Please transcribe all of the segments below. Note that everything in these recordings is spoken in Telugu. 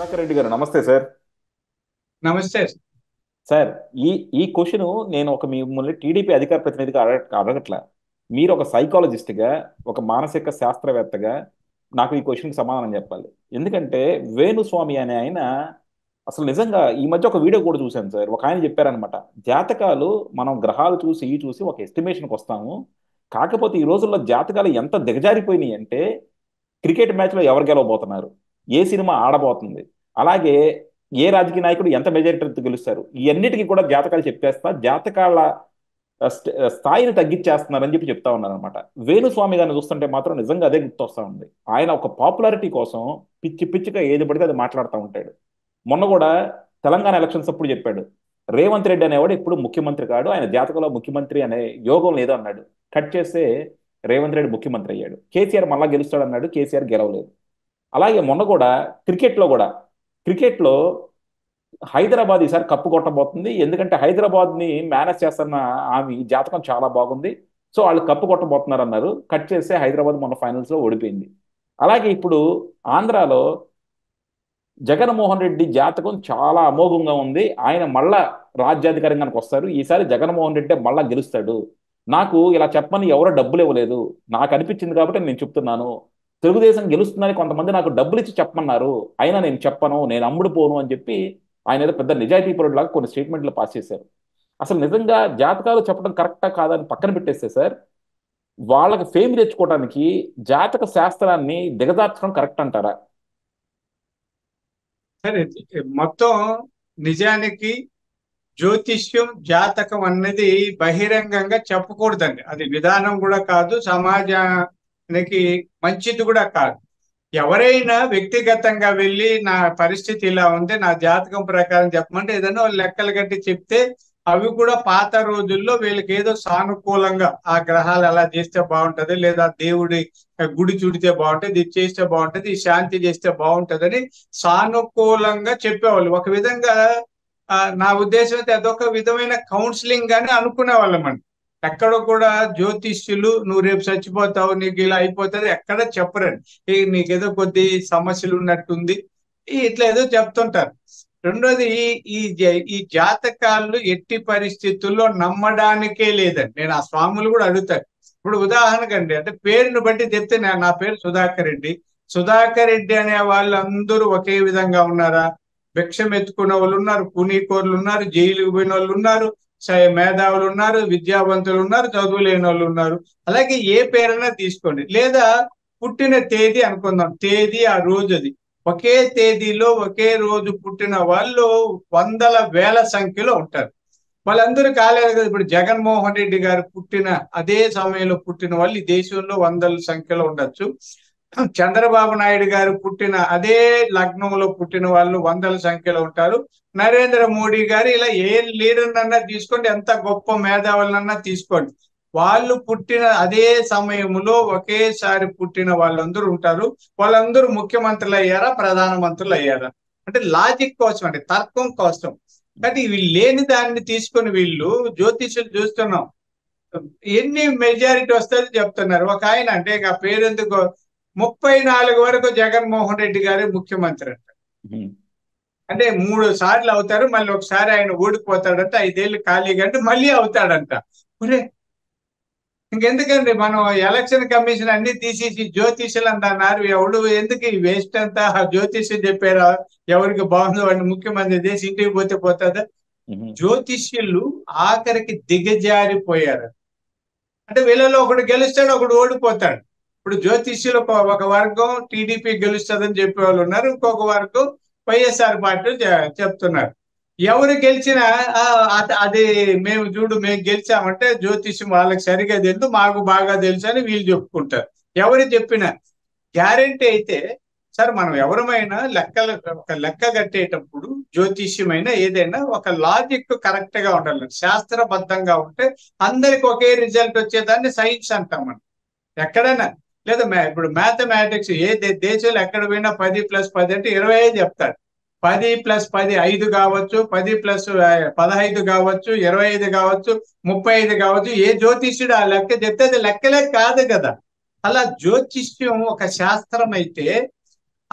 సుధాకర్ రెడ్డి గారు నమస్తే సార్. నమస్తే సార్. ఈ క్వశ్చన్ నేను ఒక మిమ్మల్ని టీడీపీ అధికార ప్రతినిధిగా అడగట్లా, మీరు ఒక సైకాలజిస్ట్ గా, ఒక మానసిక శాస్త్రవేత్తగా నాకు ఈ క్వశ్చన్కి సమాధానం చెప్పాలి. ఎందుకంటే వేణుస్వామి అనే ఆయన అసలు నిజంగా ఈ మధ్య ఒక వీడియో కూడా చూశాను సార్. ఒక ఆయన చెప్పారనమాట, జాతకాలు మనం గ్రహాలు చూసి ఇవి చూసి ఒక ఎస్టిమేషన్కి వస్తాము, కాకపోతే ఈ రోజుల్లో జాతకాలు ఎంత దిగజారిపోయినాయి అంటే క్రికెట్ మ్యాచ్లో ఎవరు గెలవబోతున్నారు, ఏ సినిమా ఆడబోతుంది, అలాగే ఏ రాజకీయ నాయకుడు ఎంత మెజారిటీతో గెలుస్తారు, ఇవన్నిటికీ కూడా జాతకాలు చెప్పేస్తా జాతకాల స్థాయిని తగ్గించేస్తున్నారని చెప్పి చెప్తా ఉన్నారనమాట. వేణుస్వామి గారిని చూస్తుంటే మాత్రం నిజంగా అదే గుర్తొస్తా ఉంది. ఆయన ఒక పాపులారిటీ కోసం పిచ్చి పిచ్చిగా ఏది పడితే అది మాట్లాడుతూ ఉంటాడు. మొన్న కూడా తెలంగాణ ఎలక్షన్స్ అప్పుడు చెప్పాడు, రేవంత్ రెడ్డి అనేవాడు ఇప్పుడు ముఖ్యమంత్రి కాడు, ఆయన జాతకంలో ముఖ్యమంత్రి అనే యోగం లేదు అన్నాడు. కట్ చేస్తే రేవంత్ రెడ్డి ముఖ్యమంత్రి అయ్యాడు. కేసీఆర్ మళ్ళా గెలుస్తాడు అన్నాడు, కేసీఆర్ గెలవలేదు. అలాగే మొన్న కూడా క్రికెట్లో హైదరాబాద్ ఈసారి కప్పు కొట్టబోతుంది, ఎందుకంటే హైదరాబాద్ని మేనేజ్ చేస్తున్న ఆమె జాతకం చాలా బాగుంది, సో వాళ్ళు కప్పు కొట్టబోతున్నారు అన్నారు. కట్ చేస్తే హైదరాబాద్ మొన్న ఫైనల్స్లో ఓడిపోయింది. అలాగే ఇప్పుడు ఆంధ్రాలో జగన్మోహన్ రెడ్డి జాతకం చాలా అమోఘంగా ఉంది, ఆయన మళ్ళా రాజ్యాధికారంగానికి వస్తారు, ఈసారి జగన్మోహన్ రెడ్డి మళ్ళా గెలుస్తాడు, నాకు ఇలా చెప్పని ఎవరో డబ్బులు ఇవ్వలేదు, నాకు అనిపించింది కాబట్టి నేను చెప్తున్నాను, తెలుగుదేశం గెలుస్తుందని కొంతమంది నాకు డబ్బులు ఇచ్చి చెప్పమన్నారు, అయినా నేను చెప్పను, నేను అమ్ముడు పోను అని చెప్పి ఆయన ఏదో పెద్ద నిజాయితీ పరుడులాగా కొన్ని స్టేట్మెంట్లు పాస్ చేశారు. అసలు నిజంగా జాతకాలు చెప్పడం కరెక్టా కాదని పక్కన పెట్టేస్తే సార్, వాళ్ళకి ఫేమ్ తెచ్చుకోవడానికి జాతక శాస్త్రాన్ని దిగజార్చడం కరెక్ట్ అంటారా? సరే, మొత్తం నిజానికి జ్యోతిష్యం జాతకం అన్నది బహిరంగంగా చెప్పకూడదండి. అది విధానం కూడా కాదు, సమాజానికి మంచిది కూడా కాదు. ఎవరైనా వ్యక్తిగతంగా వెళ్ళి నా పరిస్థితి ఇలా ఉంది, నా జాతకం ప్రకారం చెప్పమంటే ఏదైనా లెక్కలు కట్టి చెప్తే అవి కూడా పాత రోజుల్లో వీళ్ళకి ఏదో సానుకూలంగా ఆ గ్రహాలు అలా చేస్తే బాగుంటది, లేదా దేవుడి గుడి చుడితే బాగుంటుంది, ఇది చేస్తే బాగుంటుంది, ఇది శాంతి చేస్తే బాగుంటుందని సానుకూలంగా చెప్పేవాళ్ళు. ఒక విధంగా నా ఉద్దేశం అయితే అదొక విధమైన కౌన్సిలింగ్ గానే అనుకునే వాళ్ళమండి. ఎక్కడ కూడా జ్యోతిష్యులు నువ్వు రేపు చచ్చిపోతావు, నీకు ఇలా అయిపోతుంది ఎక్కడ చెప్పరండి. నీకేదో కొద్ది సమస్యలు ఉన్నట్టుంది ఇట్లా ఏదో చెప్తుంటారు. రెండోది ఈ జాతకాలు ఎట్టి పరిస్థితుల్లో నమ్మడానికే లేదండి. నేను ఆ స్వాములు కూడా అడుగుతాను. ఇప్పుడు ఉదాహరణకండి, అంటే పేరును బట్టి చెప్తే, నా పేరు సుధాకర్ రెడ్డి, సుధాకర్ రెడ్డి అనే వాళ్ళు అందరూ ఒకే విధంగా ఉన్నారా? భిక్షం ఎత్తుకునే వాళ్ళు ఉన్నారు, కూనీకోర్లు ఉన్నారు, జైలుకు పోయిన వాళ్ళు ఉన్నారు, మేధావులు ఉన్నారు, విద్యావంతులు ఉన్నారు, చదువు లేని వాళ్ళు ఉన్నారు. అలాగే ఏ పేరైనా తీసుకోండి, లేదా పుట్టిన తేదీ అనుకుందాం, తేదీ ఆ రోజు అది ఒకే తేదీలో ఒకే రోజు పుట్టిన వాళ్ళు వందల వేల సంఖ్యలో ఉంటారు. వాళ్ళందరూ కాలేదు కదా. ఇప్పుడు జగన్మోహన్ రెడ్డి గారు పుట్టిన అదే సమయంలో పుట్టిన వాళ్ళు ఈ దేశంలో వందల సంఖ్యలో ఉండొచ్చు. చంద్రబాబు నాయుడు గారు పుట్టిన అదే లగ్నంలో పుట్టిన వాళ్ళు వందల సంఖ్యలో ఉంటారు. నరేంద్ర మోడీ గారు, ఇలా ఏ లీడర్నన్నా తీసుకోండి, ఎంత గొప్ప మేధావులన్నా తీసుకోండి, వాళ్ళు పుట్టిన అదే సమయంలో ఒకేసారి పుట్టిన వాళ్ళందరూ ఉంటారు. వాళ్ళందరూ ముఖ్యమంత్రులు అయ్యారా, ప్రధానమంత్రులు అయ్యారా? అంటే లాజిక్ కోసం, అంటే తర్కం కోసం. కానీ వీళ్ళు లేని దాన్ని తీసుకొని వీళ్ళు జ్యోతిష్యులు చూస్తున్నాం ఎన్ని మెజారిటీ వస్తుందో చెప్తున్నారు. ఒక ఆయన, అంటే ఇక పేరెందుకు, 34 వరకు జగన్మోహన్ రెడ్డి గారే ముఖ్యమంత్రి అంట, అంటే 3 సార్లు అవుతారు, మళ్ళీ ఒకసారి ఆయన ఓడిపోతాడంట, 5 ఏళ్ళు ఖాళీగా, అంటే మళ్ళీ అవుతాడంట. ఇంకెందుకండి మనం ఎలక్షన్ కమిషన్ అన్ని తీసేసి జ్యోతిష్యులు అంటున్నారు. ఎవడు ఎందుకు ఈ వేస్ట్ అంతా జ్యోతిష్యం చెప్పారా, ఎవరికి బాగుందో వాడిని ముఖ్యమంత్రి చేసి ఇంటికి పోతే పోతుందా? జ్యోతిష్యులు ఆఖరికి దిగజారిపోయారు. అంటే వీళ్ళలో ఒకడు గెలుస్తాడు, ఒకడు ఓడిపోతాడు. ఇప్పుడు జ్యోతిష్యులు ఒక వర్గం టీడీపీ గెలుస్తుందని చెప్పేవాళ్ళు ఉన్నారు, ఇంకొక వర్గం వైఎస్ఆర్ పార్టీ చెప్తున్నారు. ఎవరు గెలిచినా అది మేము చూడు మేము గెలిచామంటే జ్యోతిష్యం వాళ్ళకి సరిగా తెలుసు, మాకు బాగా తెలుసు అని వీళ్ళు చెప్పుకుంటారు. ఎవరు చెప్పినా గ్యారెంటీ అయితే సార్, మనం ఎవరమైనా ఒక లెక్క కట్టేటప్పుడు జ్యోతిష్యమైనా ఏదైనా ఒక లాజిక్ కరెక్ట్ గా ఉండాలి, శాస్త్రబద్ధంగా ఉంటే అందరికి ఒకే రిజల్ట్ వచ్చేదాన్ని సైన్స్ అంటాం మనం. ఎక్కడైనా లేదా ఇప్పుడు మ్యాథమెటిక్స్ ఏ దేశంలో ఎక్కడ పోయినా 10+10 అంటే 20 చెప్తాడు, 10+10 5 కావచ్చు, 10+15 కావచ్చు, 25 కావచ్చు, 35 కావచ్చు. ఏ జ్యోతిష్యుడు ఆ లెక్క చెప్తే అది లెక్కలే కాదు కదా. అలా జ్యోతిష్యం ఒక శాస్త్రం అయితే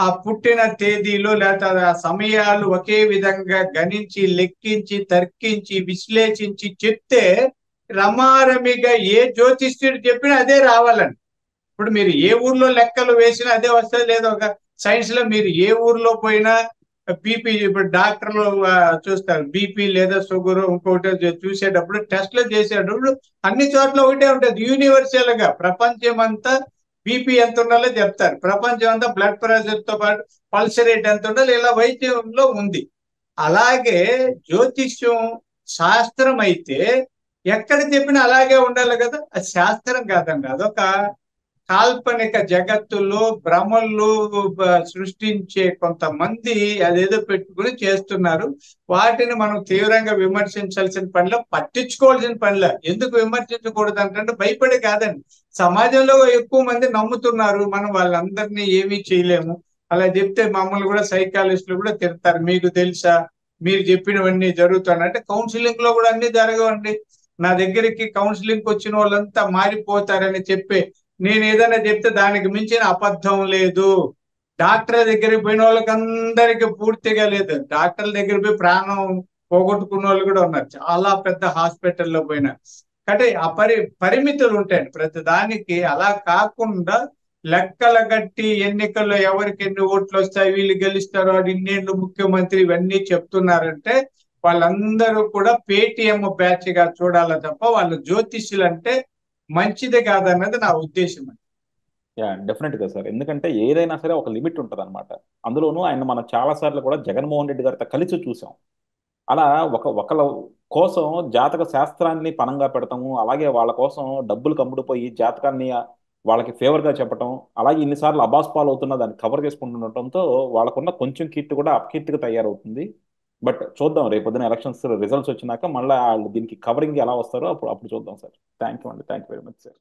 ఆ పుట్టిన తేదీలు లేదా ఆ సమయాలు ఒకే విధంగా గణించి లెక్కించి తర్కించి విశ్లేషించి చెప్తే రమారమిగా ఏ జ్యోతిష్యుడు చెప్పినా అదే రావాలండి. ఇప్పుడు మీరు ఏ ఊర్లో లెక్కలు వేసినా అదే వస్తుంది. లేదా ఒక సైన్స్ లో మీరు ఏ ఊర్లో పోయినా బీపీ, ఇప్పుడు డాక్టర్లు చూస్తారు బీపీ లేదా షుగర్ ఇంకొకటి చూసేటప్పుడు టెస్ట్లు చేసేటప్పుడు అన్ని చోట్ల ఒకటే ఉంటుంది. యూనివర్సల్ గా ప్రపంచం అంతా బీపీ ఎంత ఉండాలో చెప్తారు, ప్రపంచం అంతా బ్లడ్ ప్రెషర్ తో పాటు పల్స్ రేట్ ఎంత ఉండాలి, ఇలా వైద్యంలో ఉంది. అలాగే జ్యోతిష్యం శాస్త్రం అయితే ఎక్కడ చెప్పినా అలాగే ఉండాలి కదా, అది శాస్త్రం కాదండి, అదొక కాల్పనిక జగత్తులో భ్రమల్లో సృష్టించే కొంతమంది అదేదో పెట్టుకుని చేస్తున్నారు. వాటిని మనం తీవ్రంగా విమర్శించాల్సిన పనిలో, పట్టించుకోవాల్సిన పనిలో. ఎందుకు విమర్శించకూడదు అంటే భయపడి కాదండి, సమాజంలో ఎక్కువ మంది నమ్ముతున్నారు, మనం వాళ్ళందరినీ ఏమీ చేయలేము. అలా చెప్తే మమ్మల్ని కూడా సైకాలజిస్టులు కూడా తిడతారు, మీకు తెలుసా మీరు చెప్పినవన్నీ జరుగుతానంటే. కౌన్సిలింగ్ లో కూడా అన్ని జరగవండి. నా దగ్గరికి కౌన్సిలింగ్కి వచ్చిన వాళ్ళంతా మారిపోతారని చెప్పే, నేను ఏదైనా చెప్తే దానికి మించిన అబద్ధం లేదు. డాక్టర్ దగ్గరికి పోయిన వాళ్ళకి అందరికీ పూర్తిగా లేదు, డాక్టర్ల దగ్గర పోయి ప్రాణం పోగొట్టుకున్న వాళ్ళు కూడా ఉన్నారు, చాలా పెద్ద హాస్పిటల్లో పోయినా. అంటే ఆ పరిమితులు ఉంటాయండి ప్రతి దానికి. అలా కాకుండా లెక్కల గట్టి ఎన్నికల్లో ఎవరికి ఎన్ని ఓట్లు వస్తాయి, వీళ్ళు గెలుస్తారు, వాడు ఇన్నేళ్ళు ముఖ్యమంత్రి, ఇవన్నీ చెప్తున్నారంటే వాళ్ళందరూ కూడా పేటీఎం బ్యాచ్ గా చూడాలి తప్ప వాళ్ళు జ్యోతిష్యులు అంటే మంచిదే కాదన్నది నా ఉద్దేశం. డెఫినెట్ గా సార్, ఎందుకంటే ఏదైనా సరే ఒక లిమిట్ ఉంటుంది అనమాట. అందులోనూ ఆయన మనం చాలా సార్లు కూడా జగన్మోహన్ రెడ్డి గారితో కలిసి చూసాం. అలా ఒకళ్ళ కోసం జాతక శాస్త్రాన్ని పనంగా పెడతాము, అలాగే వాళ్ళ కోసం డబ్బులు కమ్ముడిపోయి జాతకాన్ని వాళ్ళకి ఫేవర్ గా చెప్పటం, అలాగే ఇన్నిసార్లు అబాస్ పాలు అవుతున్న దాన్ని కవర్ చేసుకుంటుండటంతో వాళ్ళకున్న కొంచెం కీర్తి కూడా అపకీర్తిగా తయారవుతుంది. బట్ చూద్దాం, రేపు పొద్దున ఎలక్షన్స్ రిజల్ట్స్ వచ్చినాక మళ్ళీ వాళ్ళు దీనికి కవరింగ్ ఎలా వస్తారో అప్పుడు చూద్దాం సార్. థ్యాంక్ యూ అండి, thank you very much sir.